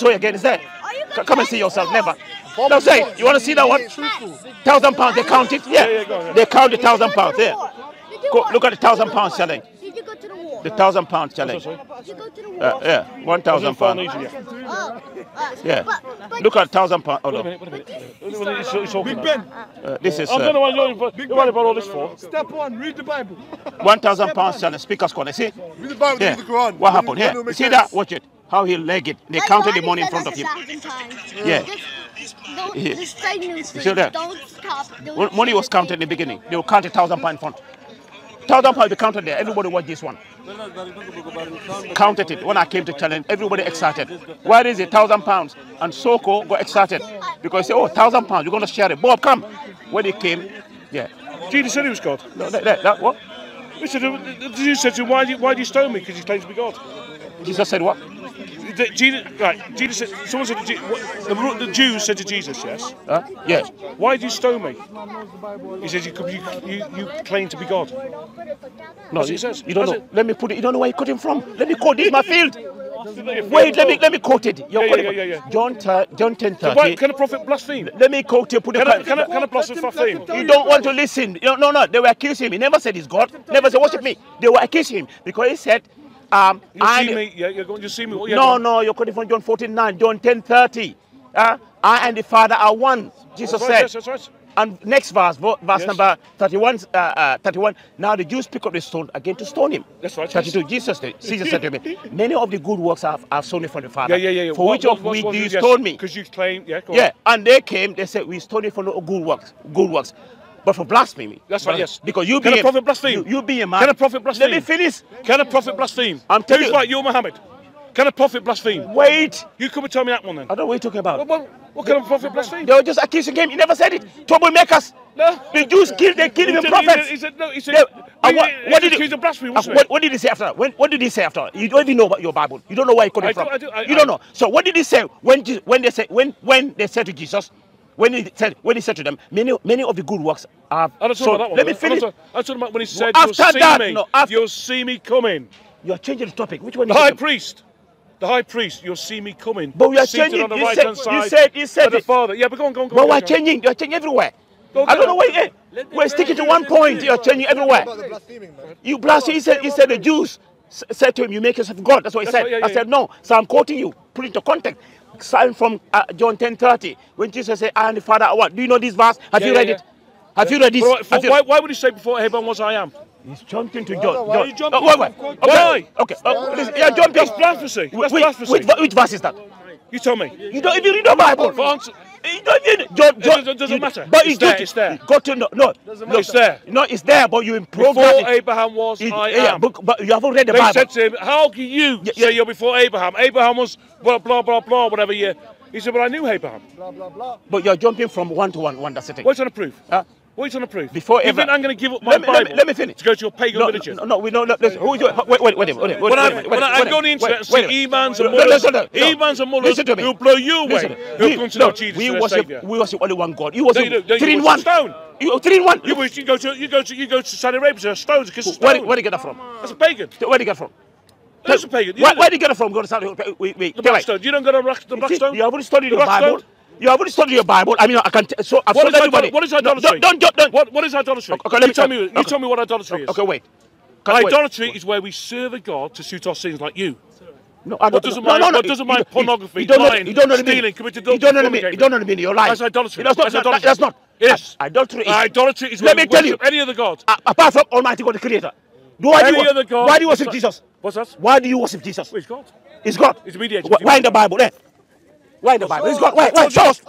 show you again. Is there? Come and see yourself. Never. That's it. You want to see that one? £1,000. They count it. Yeah. They count the £1,000. Yeah. Go, look at the £1,000 challenge. The £1,000 challenge. Yeah. £1,000. Yeah. Look at £1,000. Oh no. Big Ben. This is. I'm the one you want all this for. Step one. Read the Bible. £1,000 challenge. Speaker's corner. See. Read the Bible. Read the Quran. What happened here? Yeah. See that? Watch it. How he leg it. They counted the money in front of him. Yeah. Don't money was counted in the beginning. They will count £1,000 in front. £1,000 be counted there. Everybody watched this one. Counted it. When I came to challenge, everybody excited. Where is it? £1,000. And Soko got excited because he said, "Oh, £1,000. You're gonna share it." Bob, come. When he came, yeah. Gee, said he was God. No, that what? You said to him, why do you stone me? Because he claims to be God. Jesus said what? Jesus said, someone said the Jews said to Jesus, yes? Huh? Yes. Why do you stone me? He says, you claim to be God. No, he says. You don't know. Let me put it. You don't know where you cut him from. Let me quote this, my field. Wait, let me quote it. John 10:30. So can a prophet blaspheme? Let me quote you. Can a prophet blaspheme? You don't want to listen. No. They were accusing him. He never said he's God. Never said worship me. They were accusing him because he said. You see me. No, you're quoting from John 14:9, John 10:30. I and the Father are one. Jesus said. Right. And next verse number 31. Now the Jews pick up the stone again to stone him. That's right. 32. Jesus said to me, "Many of the good works are sown from the Father. Yeah. For which of which do you stone me? Because you claim, yeah. And they came. They said, "We stone you for no good works. Good works." But for blasphemy. That's right, yes. Because you be a prophet blaspheme. You be a man. Can a prophet blaspheme? Let me finish. Can a prophet blaspheme? I'm telling you. Right, you're Muhammad. Can a prophet blaspheme? Wait. You come and tell me that one then. I don't know what you're talking about. What kind of prophet blaspheme? They were just accusing him. He never said it. Troublemakers. No. The Jews killed. They killed even prophets. He said no. He said. What did he accuse of blasphemy? What did he say after that? What did he say after that? You don't even know about your Bible. You don't know where he got it from. You don't know. So what did he say when they said to Jesus? When he said to them, many of the good works are. I'm not talking about that one. Let me finish. I'm talking about when he said, well, you'll see me coming. You are changing the topic. Which one? The high priest. The high priest. You'll see me coming. But we are changing. On the you said the Father. Yeah, but go on. But we're changing. You are changing everywhere. I don't know where. We're sticking to one point. You are changing everywhere. You blaspheme. He said the Jews said to him, "You make yourself God." That's what he said. I said no. So I'm quoting you. Put it into context. Sign from John 10:30 when Jesus said, "I and the Father are one." Do you know this verse? Have you read it? Have you read this? Why would he say before heaven was I am? He's jumping to John. Why are you jumping? Why? Okay. Yeah, John. That's blasphemy. Which verse is that? You tell me. You don't even read the Bible. It doesn't matter. But it's there. Got to know. No. It's there. No, it's there. But you improve. Before Abraham was, I am. But you haven't read the Bible. They said to him, "How can you say you're before Abraham? Abraham was blah blah blah blah whatever year." He said, "But I knew Abraham." Blah blah blah. But you're jumping from one to one. That's the thing. What are you trying to prove? What are you trying to prove? Before Abraham. You think I'm going to give up my Bible? Let me finish. To go to your pagan religion. No, we don't. Listen. Wait. When I go on the internet and see imams and mullahs, who'll blow you away. Who'll come to know Jesus as Savior. We worship only one God. You worship three in one. Stone. Three in one. You go to Saudi Arabia to stone to kiss a stone. Where do you get that from? That's a pagan. Where do you get that from? That's a pagan. Where do you get that from? Go to Saudi Arabia. Wait. The Blackstone. You don't go to the Blackstone. You haven't studied the Bible. You haven't studied your Bible. I mean, I can. So I've told everybody. What is idolatry? Don't. What is idolatry? Okay, you tell me what idolatry is. Okay, wait. Idolatry is where we serve a God to suit our sins, like you. No, What doesn't mind pornography, lying, stealing, committed adultery? You don't know what I mean. You're lying. That's idolatry. That's not. Yes. Idolatry is. Idolatry is. Let me tell you. Any other God apart from Almighty God, the Creator. Why do you worship Jesus? What's that? Why do you worship Jesus? It's God. It's God. It's mediator. Why in the Bible? There. Why the Bible? It's God. Why? Show us.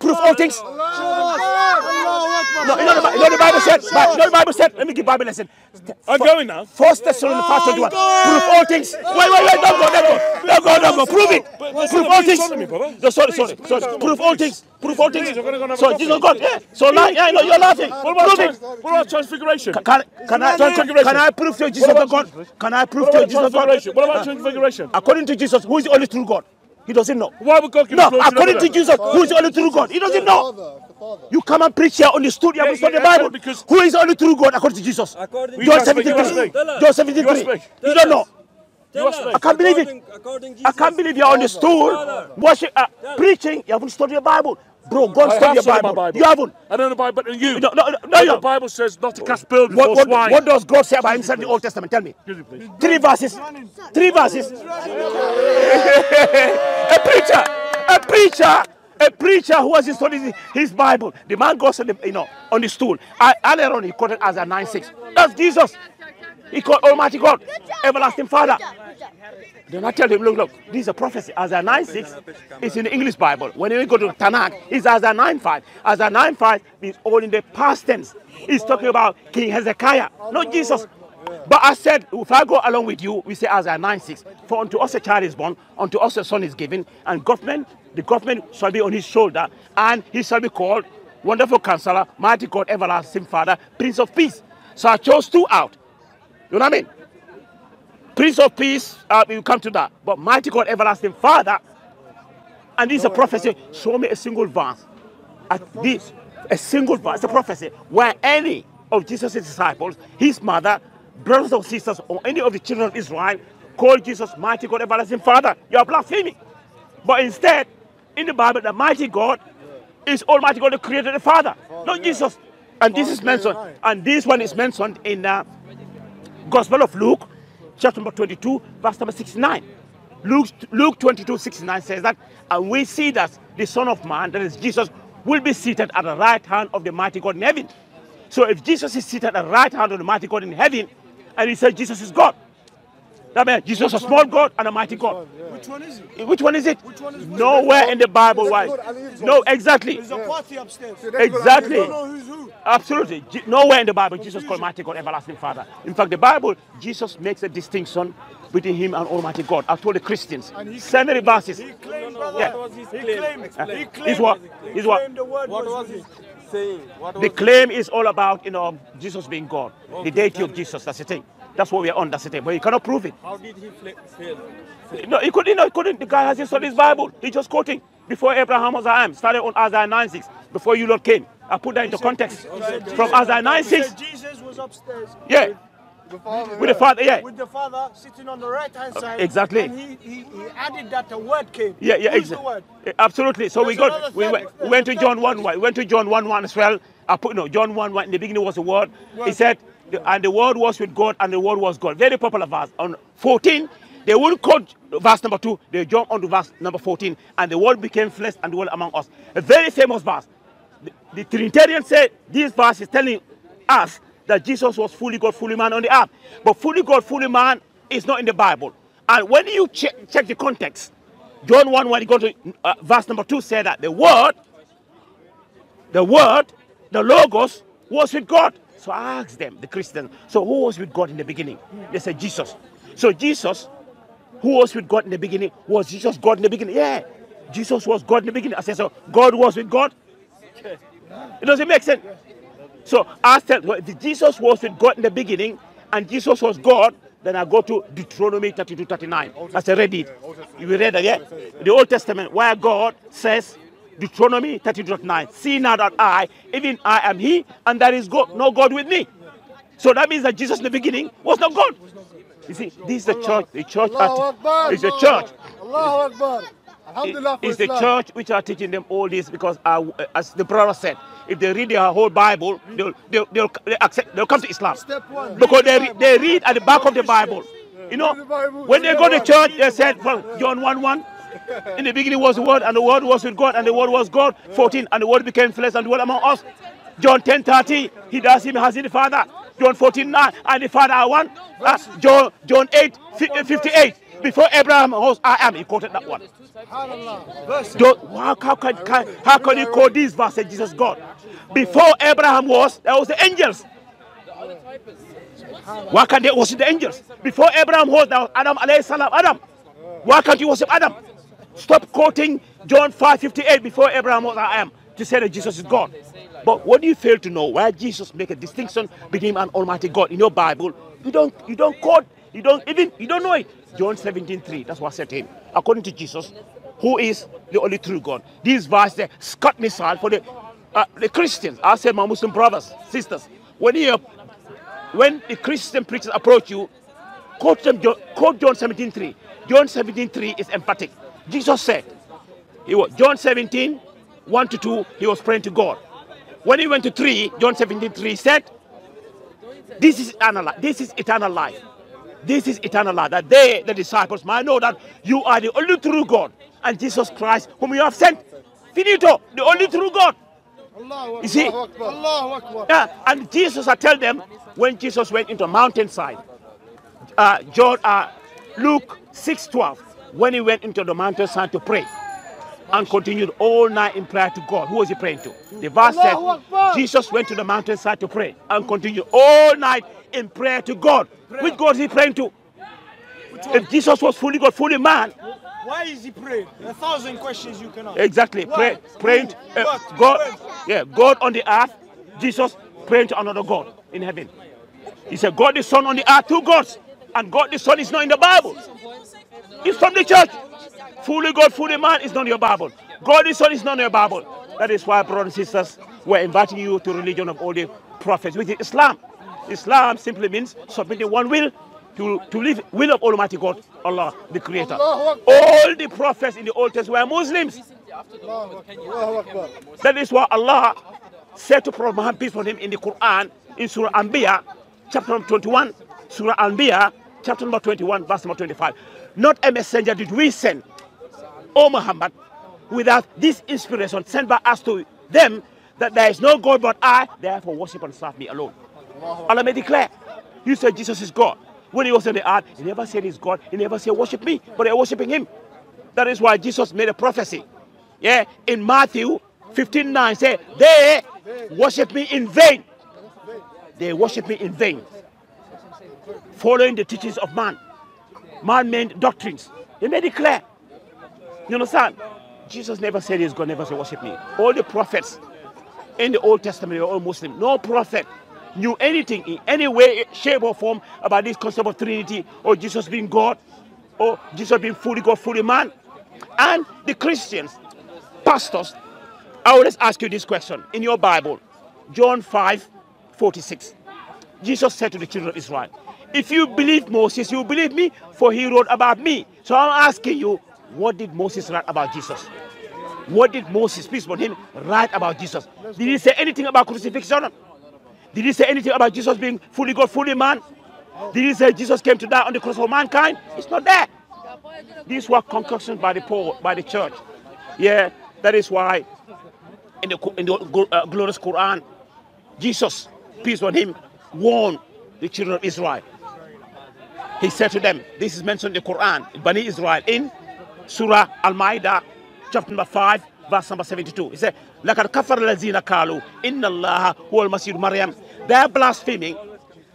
Proof all things. No, you know the Bible said. Let me give Bible lesson. I'm going now. 1 Thessalonians 5:21. Proof all things. Wait. Don't go. Prove it. Proof all things. Sorry. Proof all things. Proof all things. So Jesus God. Yeah. So now, you're laughing. Prove it. What about transfiguration? Can I prove to Jesus of God? What about transfiguration? According to Jesus, who is the only true God? He doesn't know. Why would God give us glory? No, according to Jesus, who is the only true God? He doesn't know. You come and preach here on the studio, you study the Bible. Because who is the only true God according to Jesus? John 17:3. You don't know. I can't believe it. I can't believe you're on this tour preaching. You haven't studied your Bible. Bro, go and study your Bible. You haven't. I don't know about but you. No, the Bible says not to cast pearls before swine. What does God say about himself in the Old Testament? Tell me. Three verses. A preacher who has studied his Bible. The man goes on the, on the stool. Earlier on, he quoted Isaiah 9:6. That's Jesus. He called Almighty God, Everlasting Father. Then I tell him, look, this is a prophecy. Isaiah 9:6 is in the English Bible. When you go to Tanakh, it's Isaiah 9:5. Isaiah 9:5 is all in the past tense. He's talking about King Hezekiah, not Jesus. But I said, if I go along with you, we say Isaiah 9:6. For unto us a child is born, unto us a son is given, and the government shall be on his shoulder, and he shall be called Wonderful Counselor, Mighty God, Everlasting Father, Prince of Peace. So I chose two out. You know what I mean? Prince of Peace, we will come to that. But Mighty God, Everlasting Father. And this is a prophecy. Show me a single verse. A single verse. It's a prophecy where any of Jesus' disciples, his mother, brothers or sisters, or any of the children of Israel, call Jesus Mighty God, Everlasting Father. You are blaspheming. But instead, in the Bible, the Mighty God is Almighty God, the Creator, the Father, not Jesus. And this is mentioned. And this one is mentioned in Gospel of Luke, chapter number 22, verse number 69. Luke 22:69 says that, and we see that the Son of Man, that is Jesus, will be seated at the right hand of the Mighty God in heaven. So if Jesus is seated at the right hand of the Mighty God in heaven, and he says Jesus is God, that means Jesus is a small God and a mighty God. Which one is it? Nowhere in the Bible, why? No, exactly. There's a party upstairs. Exactly. You don't know who's who. Absolutely. Nowhere in the Bible Jesus called Mighty God, Everlasting Father. In fact, the Bible, Jesus makes a distinction between him and Almighty God. I told the Christians, 70 verses. He claimed, the claim is all about, Jesus being God, the deity of Jesus. That's the thing. That's what we are on, that's the thing. But you cannot prove it. How did he fail? No, he couldn't. The guy hasn't studied his Bible. He's just quoting. Before Abraham was I am. Started on Isaiah 9:6. Before you Lord came. I put that into context. From Isaiah 9:6. Jesus was upstairs. Yeah. With the father sitting on the right hand side. Exactly. And he added that the word came. Yeah, exactly. Absolutely. So we went to John 1:1. We went to John 1:1 as well. I put John 1:1. In the beginning was the word. He said, and the word was with God, and the word was God. Very popular verse. On 14, they will quote verse number 2. They jump on to verse number 14. And the word became flesh and dwelt among us. A very famous verse. The Trinitarian said this verse is telling us that Jesus was fully God, fully man on the earth. But fully God, fully man is not in the Bible. And when you check the context, John 1, when you go to verse number 2, said that the word, the Logos, was with God. So I asked them, the Christians, so who was with God in the beginning? They said Jesus. So Jesus, who was with God in the beginning? Was Jesus God in the beginning? Yeah. Jesus was God in the beginning. I said, so God was with God? It doesn't make sense. So I said, well, if Jesus was with God in the beginning and Jesus was God, then I go to Deuteronomy 32:39. I said, read it. You read that, yeah? The Old Testament, where God says, Deuteronomy 32:9. See now that I, even I am he, and there is God, no God with me. So that means that Jesus in the beginning was not God. You see, this is the church. The church is the church. Allahu Akbar. Alhamdulillah. It's the church which are teaching them all this because, as the brother said, if they read their whole Bible, they'll come to Islam. Step one, because they read at the back of the Bible. You know, when they go to church, they said, well, John 1:1. In the beginning was the word, and the word was with God, and the word was God. 14, and the word became flesh and dwelt among us. John 10:30, he does him has in the Father. John 14:9, and the Father I one. John 8:58, before Abraham was I am. He quoted that one. How can you quote this verse? Jesus God. Before Abraham was, there was the angels. Why can't they worship the angels? Before Abraham was, there was Adam alayhi salam. Adam. Why can't you worship Adam? Stop quoting John 5:58 before Abraham was I am to say that Jesus is God. But what do you fail to know? Where Jesus make a distinction between an Almighty God in your Bible, you don't quote, you don't know it. John 17:3. That's what I said to him. According to Jesus, who is the only true God? These verses scut me aside for the Christians. I said my Muslim brothers, sisters, when the Christian preachers approach you, Quote John 17:3. John 17:3 is emphatic. Jesus said, John 17:1 to 2, he was praying to God. When he went to 3, John 17:3 said, this is eternal life. This is eternal life, that they, the disciples, might know that you are the only true God, and Jesus Christ, whom you have sent. Finito, the only true God. You see? Yeah. And Jesus, I tell them, when Jesus went into a mountainside, Luke 6:12, when he went into the mountainside to pray, and continued all night in prayer to God. Who was he praying to? The verse said, Jesus went to the mountainside to pray, and continued all night in prayer to God. Which God is he praying to? If Jesus was fully God, fully man, why is he praying? 1,000 questions you can ask. Exactly. Praying to God. Yeah, God on the earth. Jesus praying to another God in heaven. He said, God the Son on the earth, two gods. And God the Son is not in the Bible. It's from the church. Fully God, fully man is not in your Bible. God the Son is not in your Bible. That is why, brothers and sisters, we're inviting you to religion of all the prophets, which is Islam. Islam simply means submitting one will to live will of Almighty God, Allah, the Creator. All the prophets in the Old Testament were Muslims. That is why Allah said to Prophet Muhammad, peace on him, in the Quran, in Surah Anbiya, chapter 21, Surah Anbiya, chapter number 21, verse number 25. Not a messenger did we send, O Muhammad, without this inspiration sent by us to them, that there is no God but I, therefore worship and serve me alone. Allah may declare, you said Jesus is God. When he was on the earth, he never said he's God. He never said worship me, but they're worshiping him. That is why Jesus made a prophecy. Yeah, in Matthew 15:9, say, they worship me in vain. They worship me in vain, following the teachings of man, man-made doctrines. They made it clear. You understand? Jesus never said he's God. Never said worship me. All the prophets in the Old Testament were all Muslim. No prophet knew anything in any way, shape or form about this concept of Trinity, or Jesus being God, or Jesus being fully God, fully man. And the Christians, pastors, I always ask you this question. In your Bible, John 5:46, Jesus said to the children of Israel, if you believe Moses, you believe me, for he wrote about me. So I'm asking you, what did Moses write about Jesus? What did Moses, peace upon him, write about Jesus? Did he say anything about crucifixion? Did he say anything about Jesus being fully God, fully man? Did he say Jesus came to die on the cross for mankind? It's not there. These were concoctions by the poor, by the church. Yeah, that is why in the glorious Quran, Jesus, peace on him, warned the children of Israel. He said to them, this is mentioned in the Quran, in Bani Israel, in Surah Al-Ma'idah, chapter number 5, verse number 72. He said, لَكَدْ كَفَرَ الَّذِينَ قَالُوا إِنَّ اللَّهَ هُوَ الْمَسِيحُ مَرْيَمَ. They are blaspheming,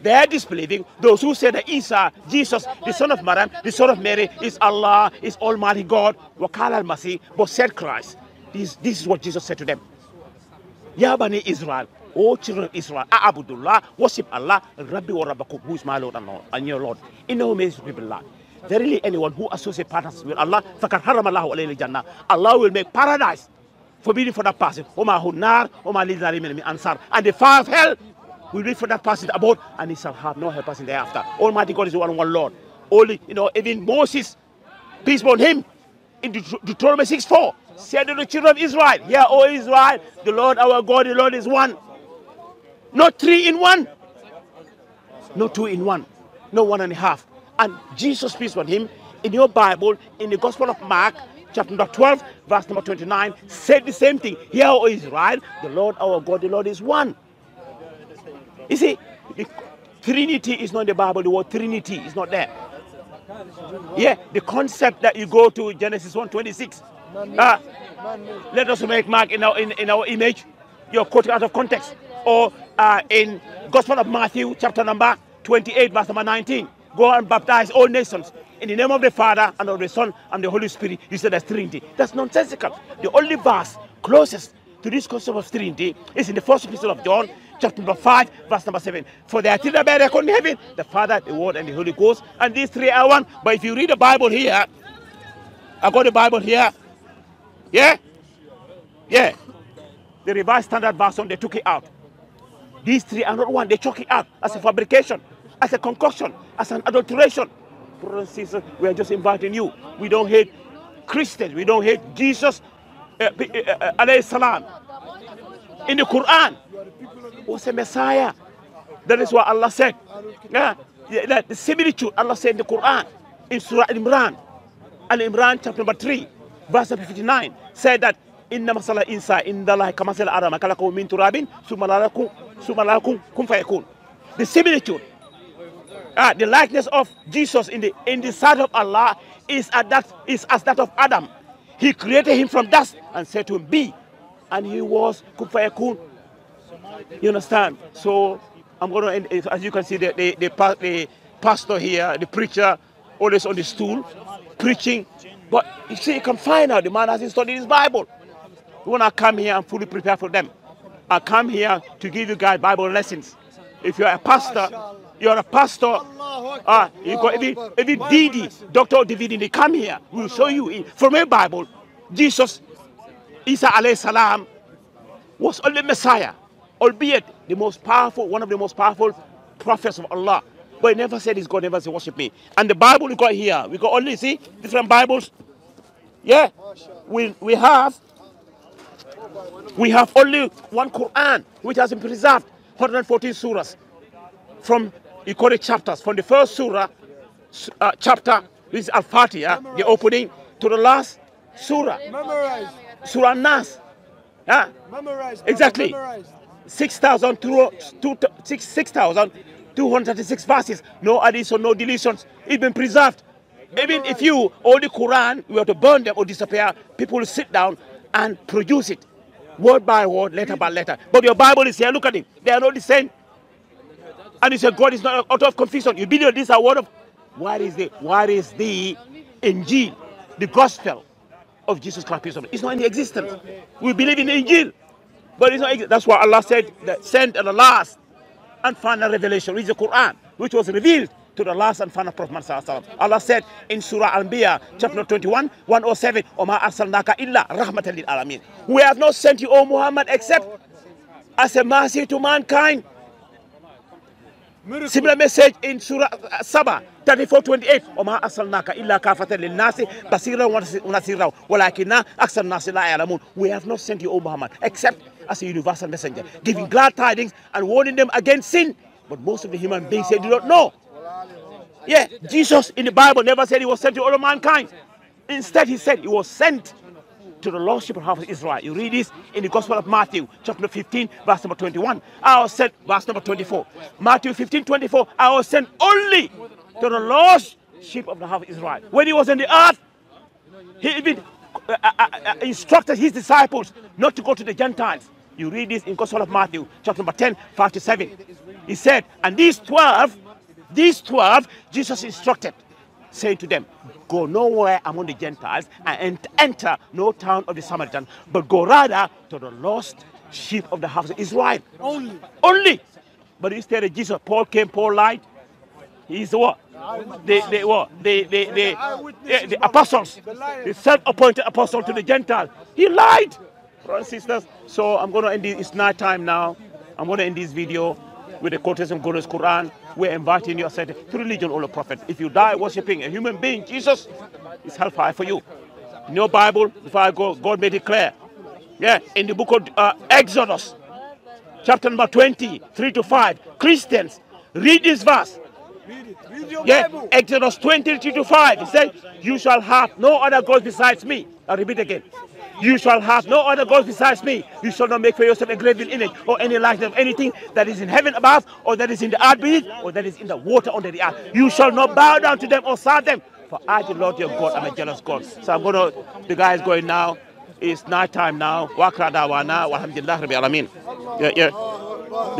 they are disbelieving, those who say that Isa, Jesus, the son of Maryam, the son of Mary, is Allah, is Almighty God. وَقَالَ الْمَسِيحُ, but said Christ. This is what Jesus said to them. Ya Bani Israel, O children of Israel, A'abudullah, worship Allah, Rabbi wa Rabbakum, who is my Lord and your Lord. Innahu min yushrik billah. Verily, anyone who associates partners with Allah, فَقَدْ حَرَمَ اللَّهُ عَلَيْهِ الْجَنَّةَ. Allah will make paradise forbidden for that person. And the fire of hell will be for that person abode, and he shall have no helpers in the after. Almighty God is one Lord. Only, even Moses, peace upon him, in Deuteronomy 6:4, said to the children of Israel, yeah, O Israel, the Lord our God, the Lord is one. Not three in one, not two in one, not one and a half. And Jesus, peace upon him, in your Bible, in the Gospel of Mark, chapter number 12, verse number 29, said the same thing. Hear, O Israel, the Lord our God, the Lord is one. You see, the Trinity is not in the Bible. The word Trinity is not there. Yeah, the concept that you go to Genesis 1:26. Let us make man in our image. You're quoting out of context. Or in Gospel of Matthew, chapter number 28, verse number 19. Go and baptize all nations in the name of the Father and of the Son and the Holy Spirit. You said that's Trinity. That's nonsensical. The only verse closest to this concept of Trinity is in the first epistle of John, chapter number 5, verse number 7. For they are three that bear record in heaven, the Father, the Word, and the Holy Ghost, and these three are one. But if you read the Bible here, I got the Bible here. Yeah? Yeah. The Revised Standard Version, they took it out. These three are not one. They took it out as a fabrication. as a concoction, as an adulteration. Brothers and sisters, we are just inviting you. We don't hate Christians. We don't hate Jesus alayhi salam. In the Quran, was a Messiah. That is what Allah said. The similitude Allah said in the Quran, in Surah Al-Imran, Al-Imran chapter number 3, verse 59, said that, Inna masala insa indallah kamasala arama kalakum min turabin sumalakum kum fayakun. The similitude, the likeness of Jesus in the sight of Allah is as that of Adam. He created him from dust and said to him, be, and he was kum fayakun. You understand? So I'm going to end. As you can see, the pastor here, the preacher, always on the stool, preaching. But you see, you can find out the man hasn't studied his Bible. We want to come here and fully prepare for them. I come here to give you guys Bible lessons. If you're a pastor, you've got every DD, Dr. David, they come here. We'll show you from a Bible, Jesus, Isa alayhi salam, was only Messiah, albeit the most powerful, one of the most powerful prophets of Allah. But he never said his God, never said worship me. And the Bible we got here, we got only, see, different Bibles. Yeah, we have only one Quran, which has been preserved, 114 surahs. From, you call it chapters, from the first surah, chapter, which is Al-Fatiha, the opening, to the last surah. Memorize. Surah Nas. Yeah? Memorize. Exactly. 6,236 verses, no addition, no deletions. It's been preserved. Even if you, all the Quran, we have to burn them or disappear, people will sit down and produce it, word by word, letter by letter. But your Bible is here, look at it. They are not the same. And you say, God is not out of confusion. You believe this is a word of... What is the Injil, the gospel of Jesus Christ? It's not in existence. We believe in the Injil. But it's not, that's why Allah said, that sent at the last and final revelation, which is the Quran, which was revealed to the last and final Prophet Muhammad. Allah said in Surah Al-Anbiya, chapter 21, 107, Oma arsalnaka illa rahmatan lil alamin. We have not sent you, O Muhammad, except as a mercy to mankind. Similar message in Surah Saba, 34:28. Oma arsalnaka illa kafatan lil nasi basira wa nasira walakinna aksar nasi la ya'lamun. We have not sent you, O Muhammad, except as a universal messenger, giving glad tidings and warning them against sin. But most of the human beings, they do not know. Yeah, Jesus in the Bible never said he was sent to all of mankind. Instead, he said he was sent to the lost sheep and half of Israel. You read this in the Gospel of Matthew, chapter 15, verse number 21. I was sent, verse number 24. Matthew 15:24. I was sent only to the lost sheep of the half of Israel. When he was on the earth, he even instructed his disciples not to go to the Gentiles. You read this in the Gospel of Matthew, chapter number 10, 5 to 7. He said, and these 12, Jesus instructed, saying to them, go nowhere among the Gentiles and enter no town of the Samaritans, but go rather to the lost sheep of the house of Israel. Only. But instead of Jesus, Paul came, Paul lied. He's what? The apostles, the self-appointed apostle to the Gentiles. He lied, brothers and sisters. So I'm going to end this, it's night time now. I'm going to end this video with the quotation from God's Quran. We're inviting you to religion or the prophet. If you die worshipping a human being, Jesus, it's hellfire for you. In your Bible, before I go, God made it clear. Yeah, in the book of Exodus, chapter number 20, 3 to 5, Christians, read this verse. Yeah, Exodus 20, 3 to 5, it says, you shall have no other gods besides me. I'll repeat again. You shall have no other gods besides me. You shall not make for yourself a graven image or any likeness of anything that is in heaven above, or that is in the earth beneath, or that is in the water under the earth. You shall not bow down to them or serve them. For I, the Lord your God, am a jealous God. So I'm going to, the guy is going now. It's night time now. Wa akra da'wana walhamdulillah rabbil alamin. Yeah. Yes.